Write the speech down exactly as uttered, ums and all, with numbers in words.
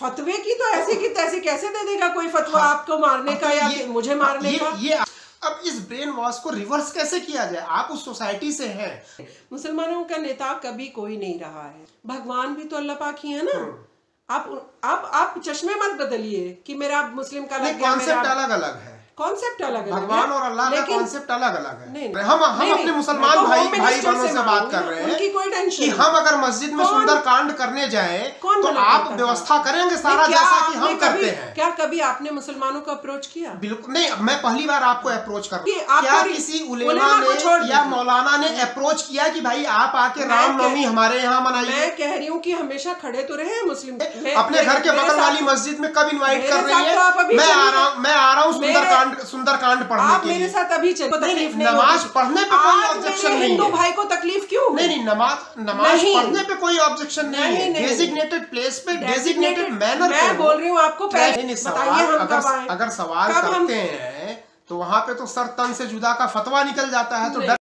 फतवे की तो ऐसे की तैसे कैसे दे देगा कोई फतवा? हाँ, आपको मारने का या ये, मुझे मारने ये, का ये, अब इस ब्रेन वॉश को रिवर्स कैसे किया जाए? आप उस सोसाइटी से हैं। मुसलमानों का नेता कभी कोई नहीं रहा है। भगवान भी तो अल्लाह पाक ही है ना। आप आप आप चश्मे मत बदलिए कि मेरा मुस्लिम का कॉन्सेप्ट अलग अलग है। कॉन्सेप्ट अलग अलग, भगवान और अल्लाह का कॉन्सेप्ट अलग अलग है। नहीं, हम हम अपने मुसलमान भाई भाई बहनों से बात कर रहे हैं कि हम अगर मस्जिद में सुंदर कांड करने जाएं तो आप व्यवस्था करेंगे सारा जैसा कि हम करते हैं। क्या कभी आपने मुसलमानों को अप्रोच किया? बिल्कुल नहीं, मैं पहली बार आपको अप्रोच कर रहा हूं। क्या किसी उलेमा ने या मौलाना ने अप्रोच किया कि भाई आप आके रामनवमी हमारे यहाँ मनाइए? मैं कह रही हूँ कि हमेशा खड़े तो रहे मुस्लिम। अपने घर के बगल वाली मस्जिद में कब इन्वाइट कर रही है? मैं आ रहा हूँ, मैं आ रहा हूँ सुंदर सुंदरकांड पढ़ने आप के मेरे लिए। साथ अभी चलो तकलीफ नहीं, नमाज पढ़ने पे कोई ऑब्जेक्शन नहीं है। हिंदू भाई को तकलीफ क्यों? नहीं नहीं, नमाज नमाज पढ़ने पे कोई ऑब्जेक्शन नहीं है। डेजिग्नेटेड प्लेस पे डेजिग्नेटेड मैनर पे मैं बोल रही हूँ आपको। अगर सवाल करते हैं तो वहाँ पे तो सर तन से जुदा का फतवा निकल जाता है। तो